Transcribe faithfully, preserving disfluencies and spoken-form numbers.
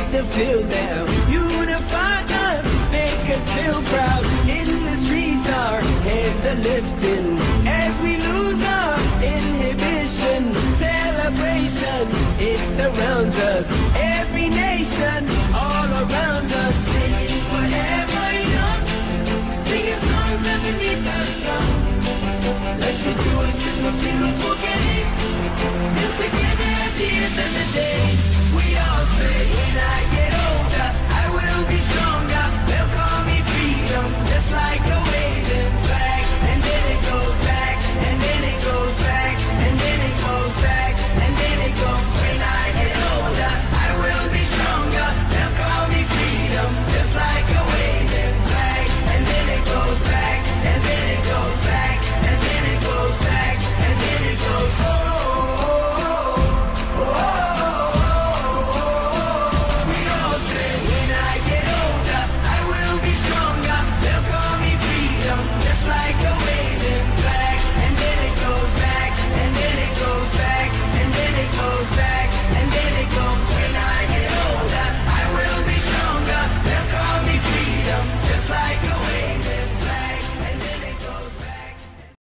make them feel down. Unify us, make us feel proud. In the streets our heads are lifting as we lose our inhibition. Celebration, it surrounds us. Every nation, all around us. Singing forever young, singing songs underneath the sun. Let's rejoice in the beautiful game, and together at the end of the day.